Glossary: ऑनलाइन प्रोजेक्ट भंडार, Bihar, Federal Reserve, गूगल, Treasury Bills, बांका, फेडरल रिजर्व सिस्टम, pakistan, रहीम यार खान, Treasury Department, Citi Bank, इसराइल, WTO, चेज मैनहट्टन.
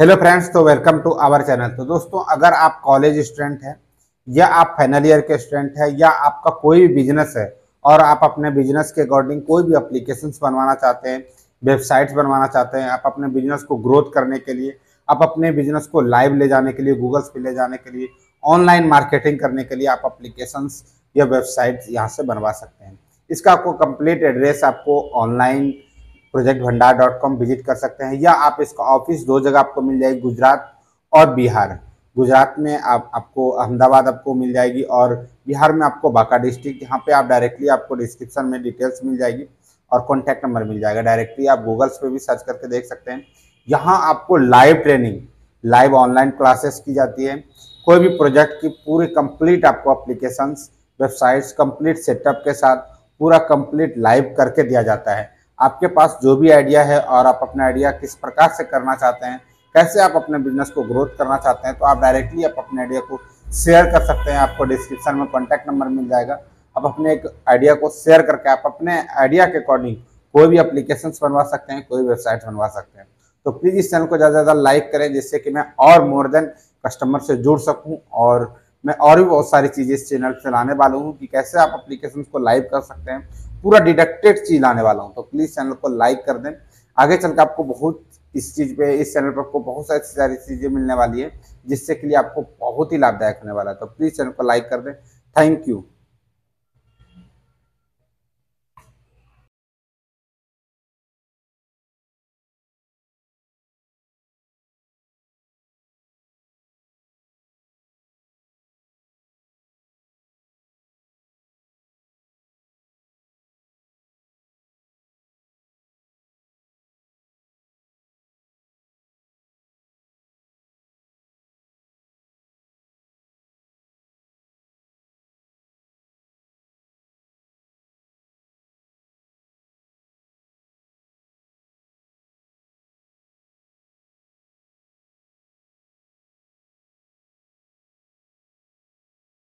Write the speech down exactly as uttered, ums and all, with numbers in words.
Hello friends, तो welcome to our channel. तो दोस्तों, अगर आप कॉलेज स्टूडेंट हैं या आप फाइनल ईयर के स्टूडेंट हैं या आपका कोई भी बिजनेस है और आप अपने बिजनेस के अकॉर्डिंग कोई भी एप्लीकेशंस बनवाना चाहते हैं, वेबसाइट्स बनवाना चाहते हैं, आप अपने बिजनेस को ग्रोथ करने के लिए, आप अपने बिजनेस को लाइव ले जाने के लिए, गूगल्स पे ले जाने के लिए, ऑनलाइन मार्केटिंग करने के लिए आप एप्लीकेशंस या वेबसाइट्स यहाँ से बनवा सकते हैं। इसका आपको कंप्लीट एड्रेस आपको ऑनलाइन प्रोजेक्ट भंडार dot com visit कर सकते हैं, या आप इसका ऑफिस दो जगह आपको मिल जाएगी, गुजरात और बिहार। गुजरात में आप आपको अहमदाबाद आपको मिल जाएगी और बिहार में आपको बांका डिस्ट्रिक्ट। यहाँ पे आप डायरेक्टली आपको डिस्क्रिप्शन में डिटेल्स मिल जाएगी और कॉन्टैक्ट नंबर मिल जाएगा। डायरेक्टली आप गूगल्स पे भी सर्च करके देख सकते हैं। यहाँ आपको live training, live online classes की जाती है। कोई भी प्रोजेक्ट की पूरी कंप्लीट आपको एप्लीकेशंस, वेबसाइट्स कंप्लीट सेटअप के साथ पूरा कंप्लीट लाइव करके दिया जाता है। आपके पास जो भी आइडिया है और आप अपना आइडिया किस प्रकार से करना चाहते हैं, कैसे आप अपने बिजनेस को ग्रोथ करना चाहते हैं, तो आप डायरेक्टली आप अपने आइडिया को शेयर कर सकते हैं। आपको डिस्क्रिप्शन में कॉन्टैक्ट नंबर मिल जाएगा। आप अपने एक आइडिया को शेयर करके आप अपने आइडिया के अकॉर्डिंग कोई भी एप्लीकेशंस बनवा सकते हैं, कोई वेबसाइट बनवा सकते हैं। तो प्लीज़ इस चैनल को ज़्यादा से ज़्यादा लाइक करें, जिससे कि मैं और मोर देन कस्टमर से जुड़ सकूँ, और मैं और भी बहुत सारी चीज़ें इस चैनल से लाने वाला हूँ कि कैसे आप एप्लीकेशन को लाइव कर सकते हैं। पूरा डिडक्टेड चीज लाने वाला हूँ, तो प्लीज चैनल को लाइक कर दें। आगे चलकर आपको बहुत इस चीज पे, इस चैनल पर आपको बहुत सारी सारी चीजें मिलने वाली है, जिससे के लिए आपको बहुत ही लाभदायक होने वाला है। तो प्लीज चैनल को लाइक कर दें। Thank you.